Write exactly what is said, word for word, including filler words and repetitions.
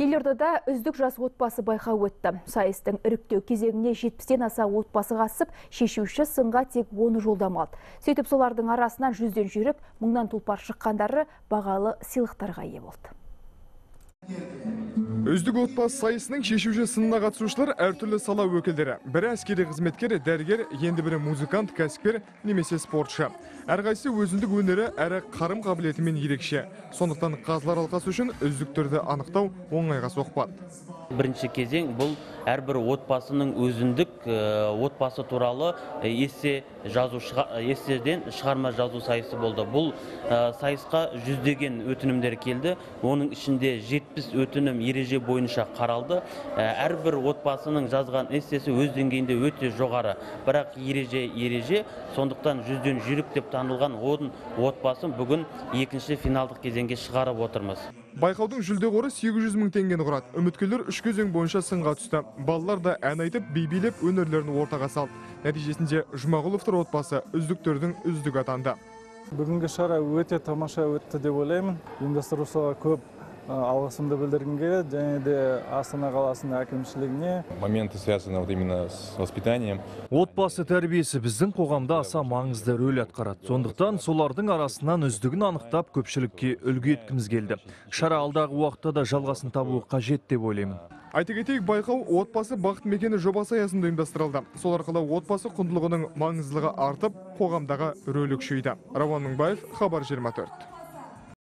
Елордада үздік жас отбасы байқауы өтті. Сайыстың іріктеу кезеңіне жетпістен аса отбасы қатысып, шешуші сынға тек оны жолдама алды. Сөйтіп солардың арасынан жүзден жүріп, мыңнан тұлпар шыққандары бағалы сыйлықтарға ие болды. Үздік отбасы сайысының шешуші сынына қатысушылар әртүрлі сала өкілдері. Бірі әскери қызметкері, дәрігер, енді бірі музыкант, кәсіпкер немесе спортшы. Әрқайсы өзіндік өнері әрі қарым қабілетімен ерекше. Сондықтан қазылар алқасы үшін үздіктерді анықтау оңайға соқпады. Бірінші кезең бұл әрбір отбасының өзіндік отбасы туралы эссе жазу эсседен шығарма жазу сайысы болды. Бұл сайысқа жүздеген өтінімдер келді. Оның ішінде жетпіс өтінім ереже бойынша қаралды. Әрбір отбасының жазған эссесі өз деңгейінде өте жоғары. Бірақ ереже ереже, сондықтан жүзден жүріп деп танылған он отбасын бүгін екінші финалдық кезеңге шығарып отырмыз. Байқаудың жүлде қоры сегіз жүз мың теңгені құрады. Үміткерлер үш кезең бойынша сынға түсті. Балалар да ән айтып, би-билеп өнерлерін ортаға салды. Нәтижесінде Жұмағұловтар отбасы үздіктердің үздігі атанды. Бүгінгі шара өте тамаша өтті деп ойлаймын. Ұйымдастырушыларға көп алғысымды білдіргім келеді, және де Астана қаласының әкімшілігіне. Моменты связаны именно с воспитанием. Отбасы тәрбиесі біздің қоғамда аса маңызды рөл атқарады. Сондықтан солардың арасынан үздігін анықтап, көпшілікке үлгі еткіміз келді. Шара алдағы уақытта да жалғасын табуы қажет деп ойлаймын. Айта кетейік, байқау отбасы бақыт мекені жобасы аясында ұйымдастырылды. Сол арқылы отбасы құндылығының маңыздылығы артып, қоғамдағы рөлі күшейді. Рауан Мыңбаев, Хабар жиырма төрт.